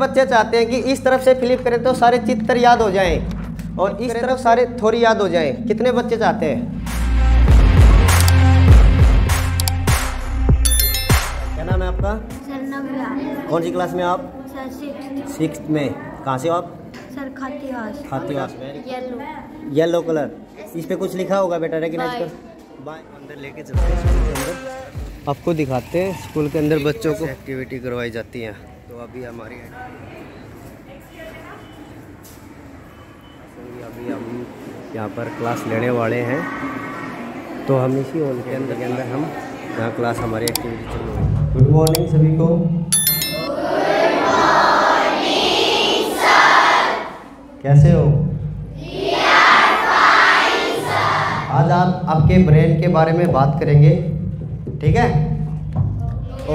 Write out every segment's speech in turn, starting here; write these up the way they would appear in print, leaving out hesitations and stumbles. बच्चे चाहते हैं कि इस तरफ से फ्लिप करें तो सारे चित्र याद हो जाएं और इस तरफ सारे थोड़ी याद हो जाएं। कितने बच्चे चाहते हैं? क्या नाम है आपका? कौन सी क्लास में आप? सिक्स में। कहाँ से हो आप? खातीवास। येलो कलर, इस पे कुछ लिखा होगा बेटा, रेकग्नाइज कर। बाय, अंदर लेके चलते हैं स्कूल के अंदर। आपको दिखाते हैं स्कूल के अंदर बच्चों को एक्टिविटी करवाई जाती है। तो अभी हम यहाँ पर क्लास लेने वाले हैं, तो हम इसी हॉल के अंदर हम यहाँ क्लास हमारी एक्टिविटी चल रही है। गुड मॉर्निंग सभी को। कैसे हो? आज आप आपके ब्रेन के बारे में बात करेंगे, ठीक है?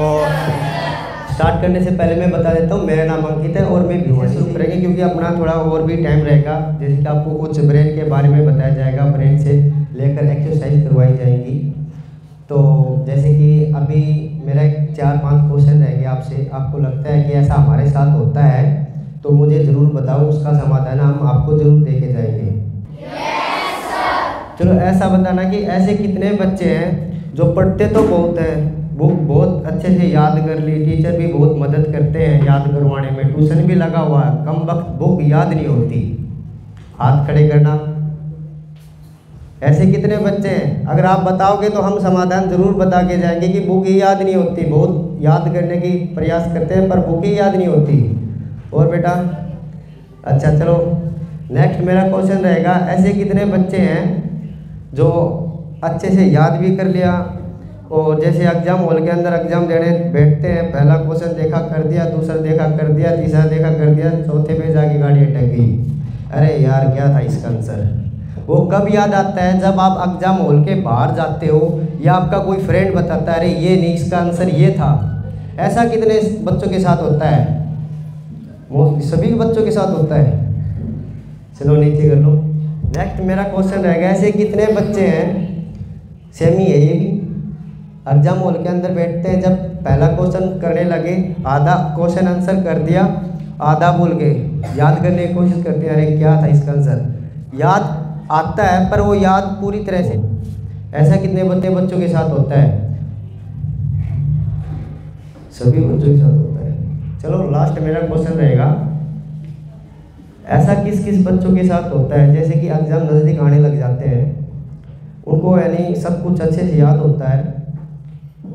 और स्टार्ट करने से पहले मैं बता देता हूँ, मेरा नाम अंकित है और मैं भी शुरू करेंगे क्योंकि अपना थोड़ा और भी टाइम रहेगा, जिससे आपको कुछ ब्रेन के बारे में बताया जाएगा, ब्रेन से लेकर एक्सरसाइज करवाई जाएंगी। तो जैसे कि अभी मेरा 4-5 क्वेश्चन रहेंगे आपसे, आपको लगता है कि ऐसा हमारे साथ होता है तो मुझे ज़रूर बताओ, उसका समाधान हम आपको ज़रूर देके जाएंगे। yes, चलो ऐसा बताना कि ऐसे कितने बच्चे हैं जो पढ़ते तो बहुत हैं, वो बहुत अच्छे से याद कर ली, टीचर भी बहुत मदद करते हैं याद करवाने में, ट्यूशन भी लगा हुआ है, कम वक्त बुक याद नहीं होती, हाथ खड़े करना। ऐसे कितने बच्चे हैं? अगर आप बताओगे तो हम समाधान ज़रूर बता के जाएंगे कि बुक ही याद नहीं होती, बहुत याद करने की प्रयास करते हैं पर बुक ही याद नहीं होती। और बेटा अच्छा चलो, नेक्स्ट मेरा क्वेश्चन रहेगा, ऐसे कितने बच्चे हैं जो अच्छे से याद भी कर लिया और जैसे एग्ज़ाम हॉल के अंदर एग्ज़ाम देने बैठते हैं, पहला क्वेश्चन देखा कर दिया, दूसरा देखा कर दिया, तीसरा देखा कर दिया, चौथे पे जाके गाड़ी अटक गई, अरे यार क्या था इसका आंसर। वो कब याद आता है? जब आप एग्ज़ाम हॉल के बाहर जाते हो या आपका कोई फ्रेंड बताता है अरे ये नहीं, इसका आंसर ये था। ऐसा कितने बच्चों के साथ होता है? वो सभी बच्चों के साथ होता है। चलो नीचे कर लो। नेक्स्ट मेरा क्वेश्चन रहेगा, ऐसे कितने बच्चे हैं, सेम ही है ये भी, एग्जाम हॉल के अंदर बैठते हैं, जब पहला क्वेश्चन करने लगे आधा क्वेश्चन आंसर कर दिया, आधा भूल गए, याद करने की कोशिश करते हैं अरे क्या था इसका आंसर। याद आता है पर वो याद पूरी तरह से। ऐसा कितने बच्चों के साथ होता है? सभी बच्चों के साथ होता है। चलो लास्ट मेरा क्वेश्चन रहेगा, ऐसा किस किस बच्चों के साथ होता है, जैसे कि एग्ज़ाम नज़दीक आने लग जाते हैं, उनको यानी सब कुछ अच्छे से याद होता है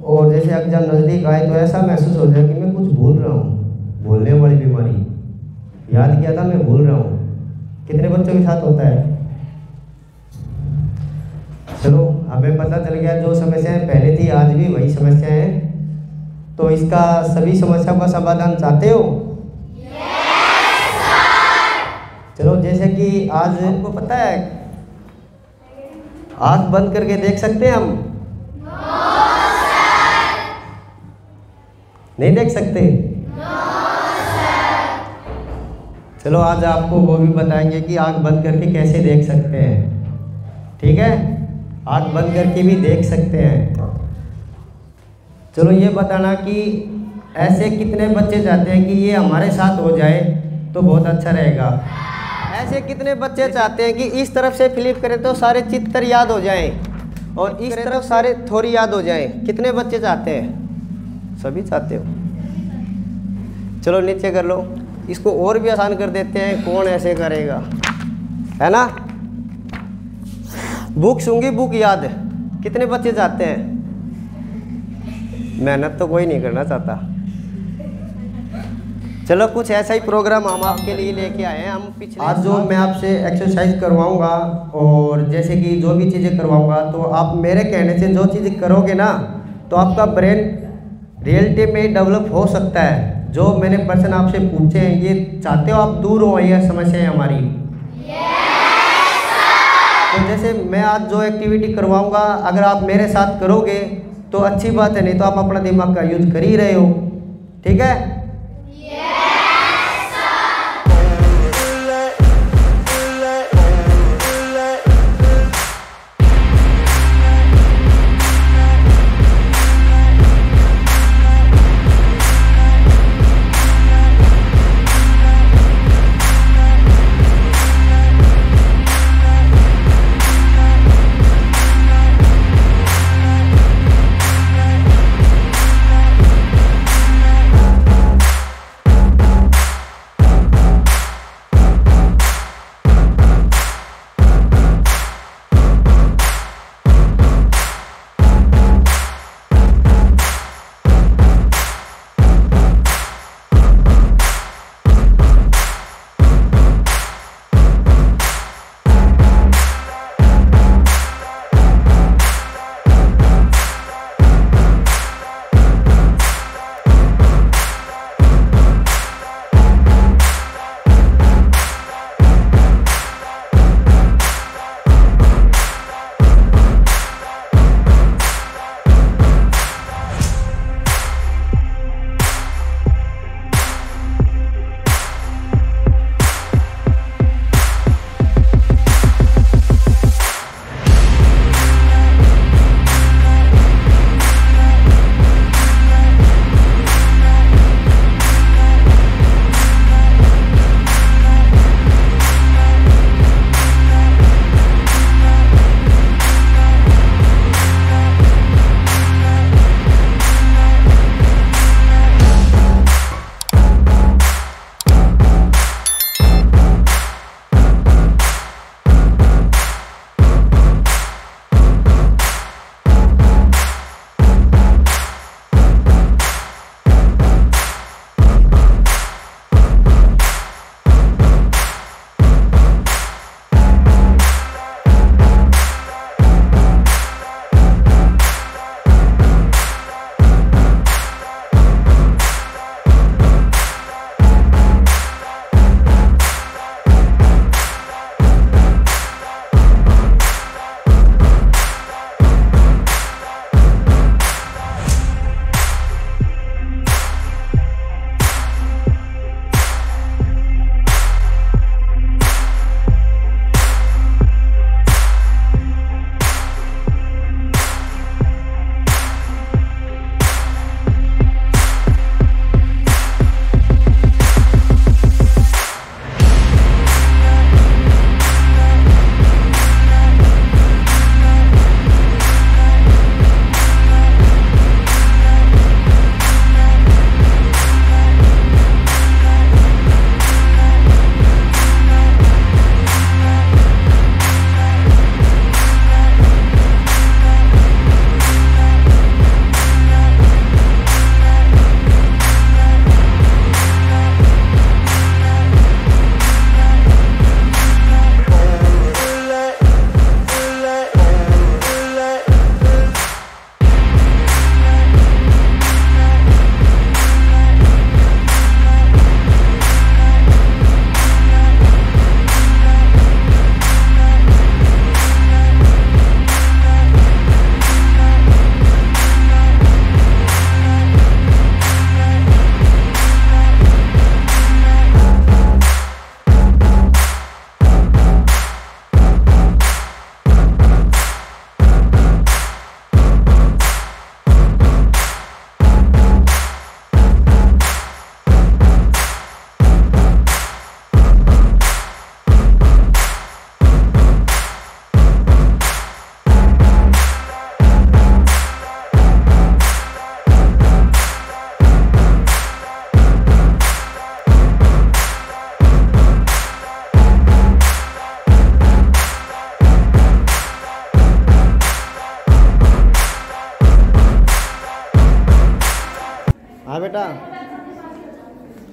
और जैसे एग्ज़ाम नज़दीक आए तो ऐसा महसूस हो जाए कि मैं कुछ भूल रहा हूँ, भूलने वाली बीमारी, याद किया था मैं भूल रहा हूँ। कितने बच्चों के साथ होता है? चलो हमें पता चल गया, जो समस्याएँ पहले थी आज भी वही समस्याएँ हैं। तो इसका सभी समस्याओं का समाधान चाहते हो? yes, sir! चलो जैसे कि आज आपको पता है, आँख बंद करके देख सकते हैं हम? no, sir! नहीं देख सकते? no, sir! चलो आज आपको वो भी बताएंगे कि आँख बंद करके कैसे देख सकते हैं, ठीक है? आँख बंद करके भी देख सकते हैं। चलो ये बताना कि ऐसे कितने बच्चे चाहते हैं कि ये हमारे साथ हो जाए तो बहुत अच्छा रहेगा। ऐसे कितने बच्चे चाहते हैं कि इस तरफ से फ्लिप करें तो सारे चित्र याद हो जाएं और इस तरफ सारे थोड़ी याद हो जाएं। कितने बच्चे चाहते हैं? सभी चाहते हो। चलो नीचे कर लो, इसको और भी आसान कर देते हैं, कौन ऐसे करेगा, है ना? बुक सूंगी बुक याद, कितने बच्चे चाहते हैं? मेहनत तो कोई नहीं करना चाहता। चलो कुछ ऐसा ही प्रोग्राम हम आपके लिए लेके आए हैं। हम पिछले आज जो मैं आपसे एक्सरसाइज करवाऊंगा और जैसे कि जो भी चीज़ें करवाऊंगा, तो आप मेरे कहने से जो चीज़ें करोगे ना तो आपका ब्रेन रियलिटी में डेवलप हो सकता है। जो मैंने पर्सन आपसे पूछे हैं ये चाहते हो आप दूर हो यह समस्याएँ हमारी? तो जैसे मैं आज जो एक्टिविटी करवाऊँगा अगर आप मेरे साथ करोगे तो अच्छी बात है, नहीं तो आप अपना दिमाग का यूज कर ही रहे हो, ठीक है?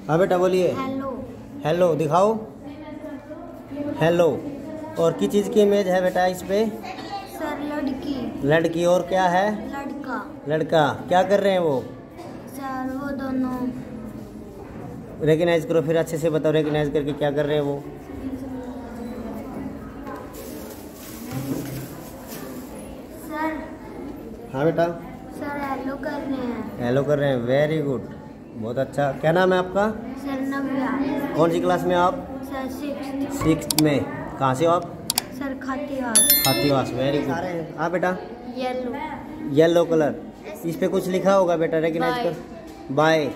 हाँ बेटा बोलिए। हेलो हेलो दिखाओ। हेलो। और किस चीज़ की इमेज है बेटा इस पे? सर लड़की। लड़की और क्या है? लड़का। लड़का क्या कर रहे हैं वो? सर वो दोनों। रिकॉग्नाइज करो फिर, अच्छे से बताओ रिकॉग्नाइज करके क्या कर रहे हैं वो। सर। हाँ बेटा। सर हेलो कर रहे हैं। हेलो कर रहे हैं, वेरी गुड, बहुत अच्छा। क्या नाम है आपका? सर नव्या। कौन सी क्लास में आप? सर सिक्स्थ में। कहाँ से हो आप? Sir Khatiwas. Khatiwas, very good. हाँ बेटा। येलो। येलो कलर, इस पे कुछ लिखा होगा बेटा, रिकॉग्नाइज कर। बाय।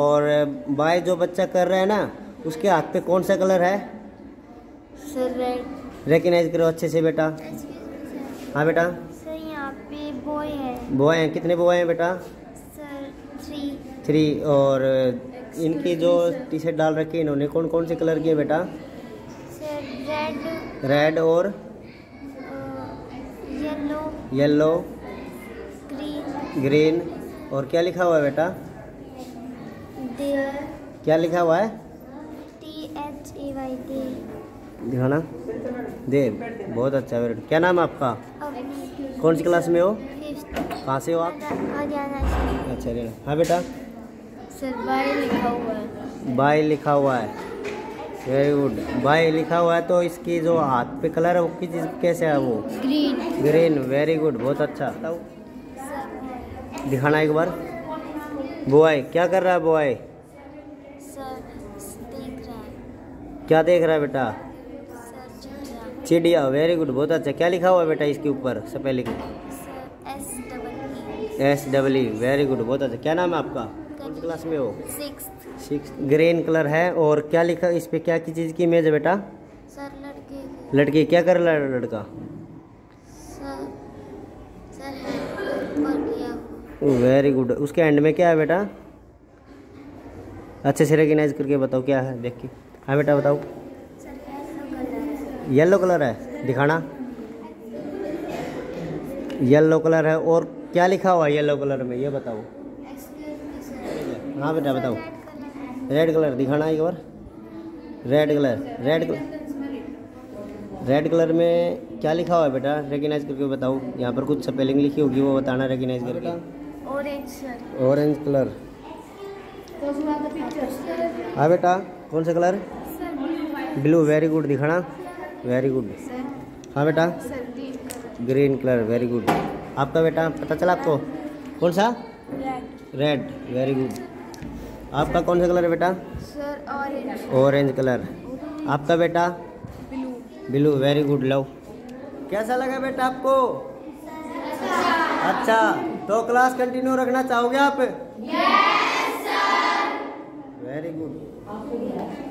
और बाय जो बच्चा कर रहा है ना, उसके हाथ पे कौन सा कलर है? Sir red. रिकॉग्नाइज करो अच्छे से बेटा। हाँ बेटा। बॉय है। बॉय हैं, कितने बॉय हैं बेटा? Sir three. और इनकी जो टी शर्ट डाल रखी है इन्होंने, कौन कौन से कलर की है बेटा? सर रेड और येलो, ग्रीन। और क्या लिखा हुआ है बेटा? देयर। क्या लिखा हुआ है? THEYD। दिखाना। देव, बहुत अच्छा बेटा। क्या नाम है आपका? कौन सी क्लास में हो? कहाँ से हो आप? अच्छा रेना। हाँ बेटा। सर बाय लिखा हुआ है। बाय लिखा हुआ है, वेरी गुड। बाय लिखा हुआ है तो इसकी जो हाथ पे कलर है वो किस चीज़ कैसे है वो? ग्रीन। ग्रीन, वेरी गुड, बहुत अच्छा। दिखाना एक बार। बॉय क्या कर रहा है? बॉय क्या देख रहा है बेटा? चिड़िया, वेरी गुड, बहुत अच्छा। क्या लिखा हुआ है बेटा इसके ऊपर? सब पहले SEE। वेरी गुड, बहुत अच्छा। क्या नाम है आपका? कौन सी क्लास में हो? सिक्स। ग्रीन कलर है। और क्या लिखा इस पे? क्या की चीज़ की इमेज है बेटा? सर लड़की। लड़की क्या कर रहा है लड़का? Very good. उसके एंड में क्या है बेटा? अच्छे से रिकॉग्नाइज करके बताओ क्या है देख के। हाँ बेटा बताओ। येलो कलर है, दिखाना। येलो कलर है। और क्या लिखा हुआ है येलो कलर में ये बताओ? हाँ बेटा बताओ। रेड कलर, दिखाना एक बार। रेड कलर में क्या लिखा हुआ है बेटा? रिकॉग्नाइज करके बताओ। यहाँ पर कुछ स्पेलिंग लिखी होगी वो बताना रिकॉग्नाइज करके। Orange colour. हाँ बेटा, कौन सा कलर? ब्लू, वेरी गुड, दिखाना। Very good. हाँ बेटा। Green colour, very good. आपका बेटा पता चला आपको कौन सा? Red, very good. आपका कौन सा कलर है बेटा? Sir orange. Orange colour. आपका बेटा? Blue, very good. लव, कैसा लगा बेटा आपको? अच्छा, तो क्लास कंटिन्यू रखना चाहोगे आप? Yes sir, very good.